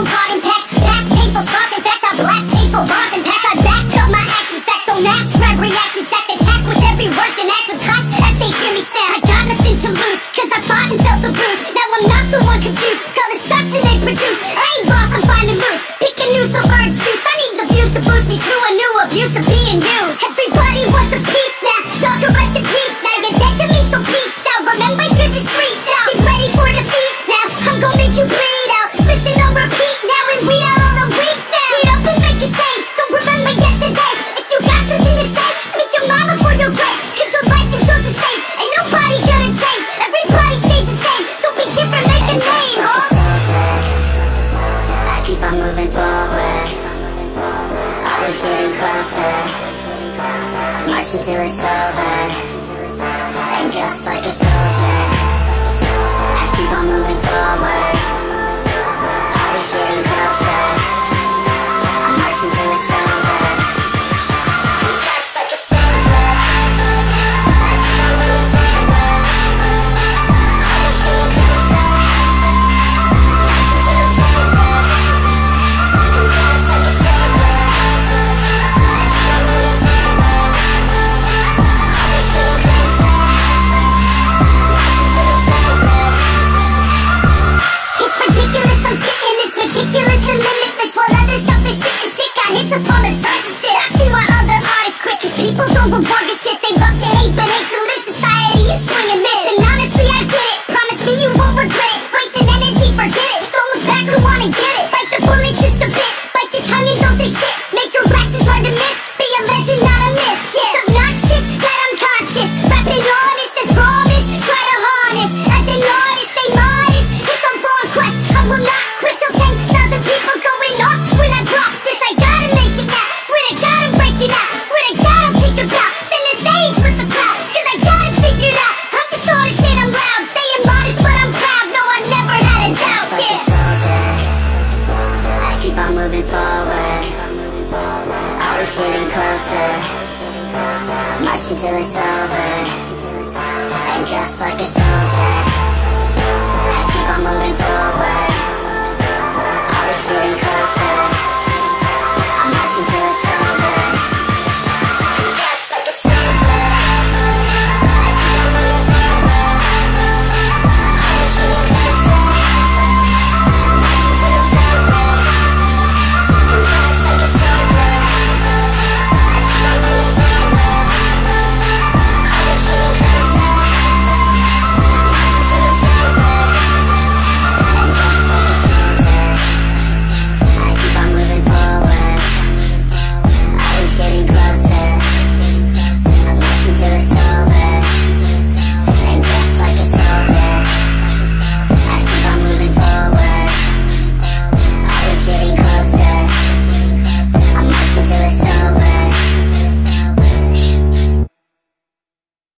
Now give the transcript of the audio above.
I'm caught in packs, past painful spots. In fact, I blast tasteful bars and packs. I back up my actions, fact don't match. Grab reactions, check the tack with every word and act with class. As they hear me snap, I got nothing to lose, cause I fought and felt the bruise. Now I'm not the one confused, call the shots and they produce. I ain't lost, I'm finding loose, pick a new silver excuse. I need the views to boost me to a new abuse of being used. Everybody wants a piece now, y'all can rest in peace. Now you're dead to me, so peace out. Remember you're discreet now, get ready for defeat now. I'm gonna make you bleed. Until it's over, and just like a soldier, I keep on moving forward, always getting closer. I'm marching till it's over, and just like a soldier, I keep on moving forward, always getting closer. I'm marching till it's over, and just like a soldier, I keep on moving forward. Ridiculous and limitless, while others out there spitting shit, got hits up all the charts instead. I see why other artists quit, cause people don't reward the shit. They love to hate, but hate to live. Society, you swing and miss, and honestly I get it. Promise me you won't regret it. Wasting energy, forget it. Don't look back, who wanna get it? Bite the bullet just a bit, bite your tongue and don't say shit. Make your actions hard to miss, be a legend, not a myth. It's obnoxious that I'm conscious, rapping honest as promise. Try to harness, as an artist, stay modest. It's a long quest, I will not quit till 10,000 people going off. When I drop this, I gotta make it now. Swear to God, I'm breaking out. Swear to God, I'll take your bow. Send a stage with the crowd, cause I got it figured out. I'm just honest and I'm loud, saying modest but I'm proud. No, I never had a doubt. Just like a soldier, I keep on moving forward, always getting closer, marching till it's over. And just like a soldier, I keep on moving forward.